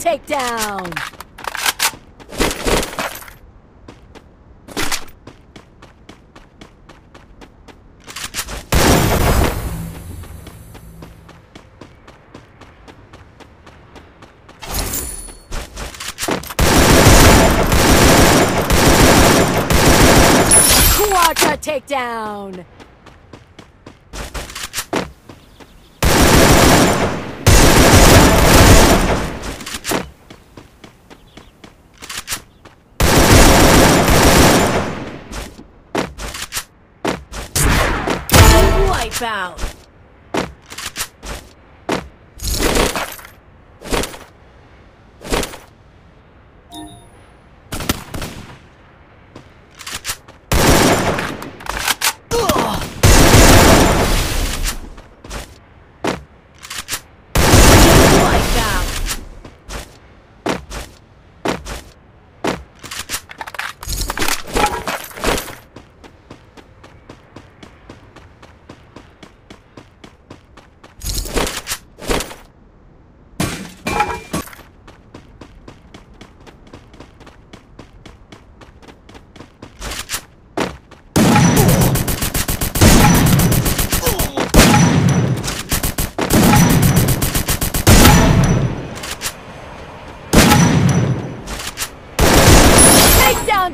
takedown! Quadra takedown! Out.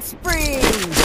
Spree!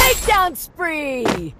Takedown spree! Out. Spree! Spree!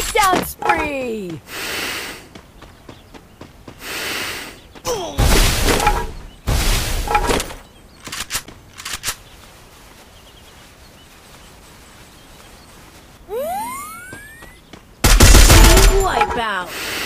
Takedown spree! Wipeout!